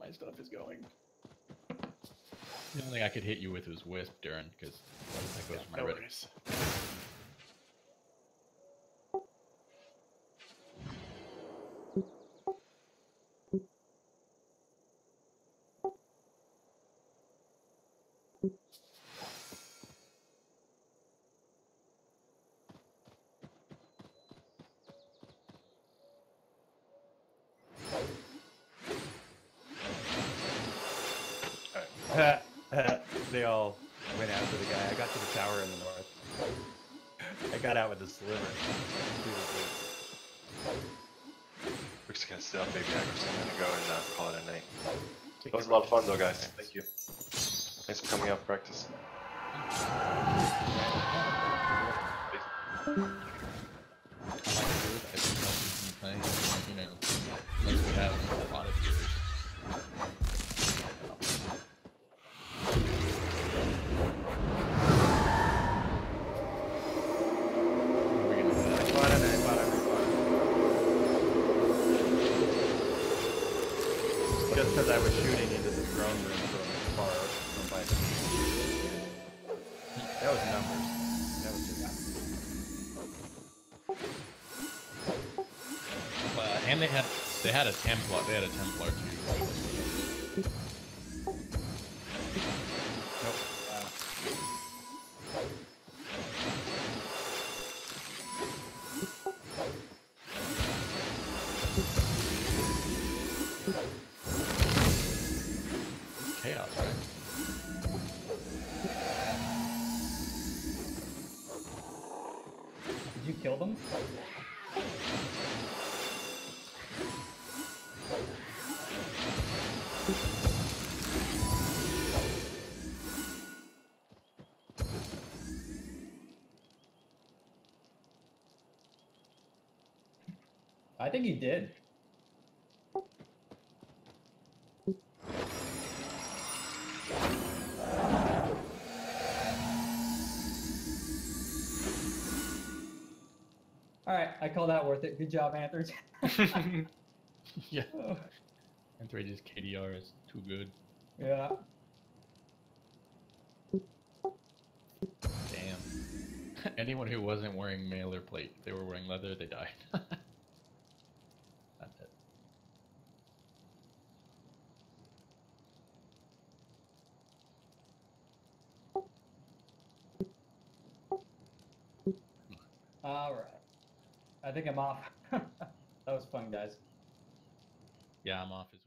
my stuff is going. The only thing I could hit you with was Wisp, Duran, because that goes from my ready. They all went after the guy. I got to the tower in the north. I got out with a sliver. We're just gonna sit up, baby. I'm gonna go and call it a night. That was a lot of fun, though, guys. Thank you. Thanks for coming out for practice. Just because I was shooting into the throne room from far from Bison. That was numbers. That was just numbers. And they had a Templar. They had a Templar too. Nope. Kill them? I think he did. Alright, I call that worth it. Good job, Anthrage. Yeah. Oh. Anthrage's KDR is too good. Yeah. Damn. Anyone who wasn't wearing mail or plate, if they were wearing leather, they died. That's it. Alright. I think I'm off. That was fun, guys. Yeah, I'm off.